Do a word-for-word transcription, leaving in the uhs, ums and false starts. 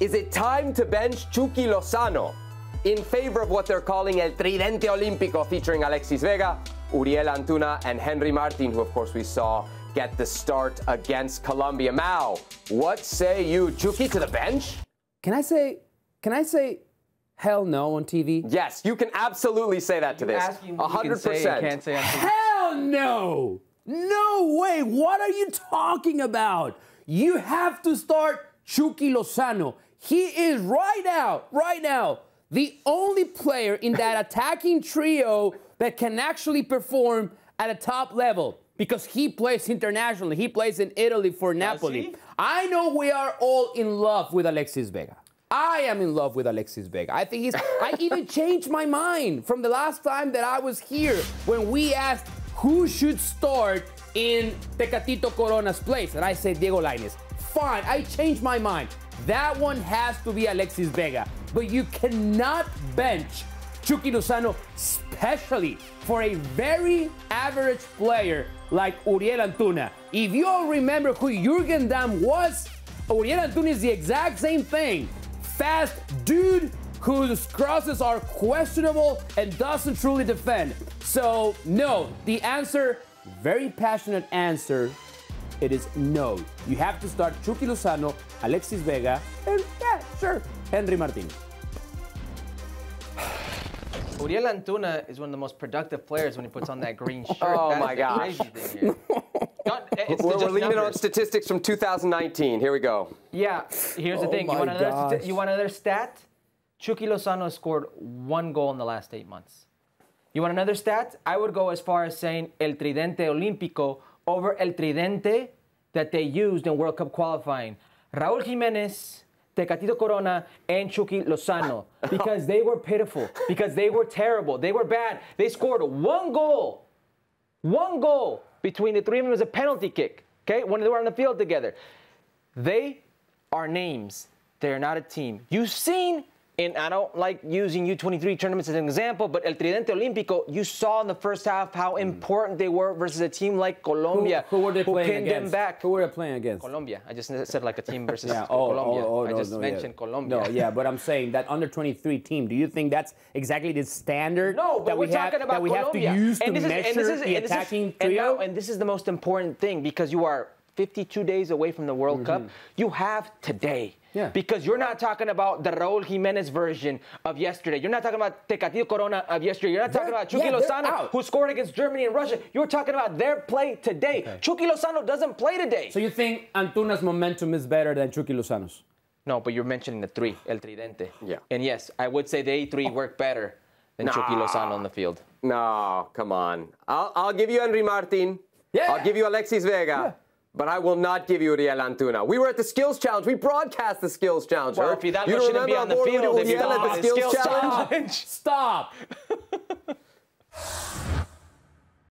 Is it time to bench Chucky Lozano in favor of what they're calling El Tridente Olímpico, featuring Alexis Vega, Uriel Antuna, and Henry Martín, who of course we saw get the start against Colombia? Mao, what say you? Chucky to the bench? Can I say, can I say hell no on T V? Yes, you can absolutely say that to you this. one hundred percent. Hell no! No way! What are you talking about? You have to start Chucky Lozano. He is right now, right now, the only player in that attacking trio that can actually perform at a top level, because he plays internationally. He plays in Italy for Napoli. I know we are all in love with Alexis Vega. I am in love with Alexis Vega. I think he's... I even changed my mind from the last time that I was here when we asked who should start in Tecatito Corona's place, and I said Diego Lainez. Fine, I changed my mind. That one has to be Alexis Vega. But you cannot bench Chucky Lozano, especially for a very average player like Uriel Antuna. If you all remember who Jurgen Damm was, Uriel Antuna is the exact same thing. Fast dude whose crosses are questionable and doesn't truly defend. So, no, the answer, very passionate answer, it is no. You have to start Chucky Lozano, Alexis Vega, and yeah, sure, Henry Martín. Uriel Antuna is one of the most productive players when he puts on that green shirt. Oh, that my gosh. Not, it's We're, we're leaning on statistics from two thousand nineteen. Here we go. Yeah, here's oh the thing. You want, another, you want another stat? Chucky Lozano has scored one goal in the last eight months. You want another stat? I would go as far as saying El Tridente Olímpico over El Tridente that they used in World Cup qualifying. Raul Jimenez, Tecatito Corona, and Chucky Lozano, because they were pitiful, because they were terrible, they were bad. They scored one goal, one goal between the three of them. Was a penalty kick, okay, when they were on the field together. They are names. They're not a team. You've seen, and I don't like using U twenty-three tournaments as an example, but El Tridente Olímpico, you saw in the first half how mm. important they were versus a team like Colombia. Who, who were they who playing pinned against? Them back. Who were they playing against? Colombia. I just said like a team versus yeah, oh, Colombia. Oh, oh, no, I just no, mentioned yeah. Colombia. No, yeah, but I'm saying that under twenty-three team, do you think that's exactly the standard no, that, we have, about that we Colombia. have to use and to is, measure is, the attacking trio? And, now, and this is the most important thing, because you are fifty-two days away from the World mm-hmm. Cup. You have today. Yeah. Because you're not talking about the Raul Jimenez version of yesterday. You're not talking about Tecatito Corona of yesterday. You're not they're, talking about Chucky yeah, Lozano, who scored against Germany and Russia. You're talking about their play today. Okay. Chucky Lozano doesn't play today. So you think Antuna's momentum is better than Chucky Lozano's? No, but you're mentioning the three, El Tridente. Yeah. And yes, I would say the A three work better than nah. Chucky Lozano on the field. No, come on. I'll, I'll give you Henry Martín. Yeah. I'll give you Alexis Vega. Yeah. But I will not give you Uriel Antuna. We were at the Skills Challenge. We broadcast the Skills Challenge. Well, if you don't remember, be on the field, Uriel at the Skills Challenge. Stop. Stop.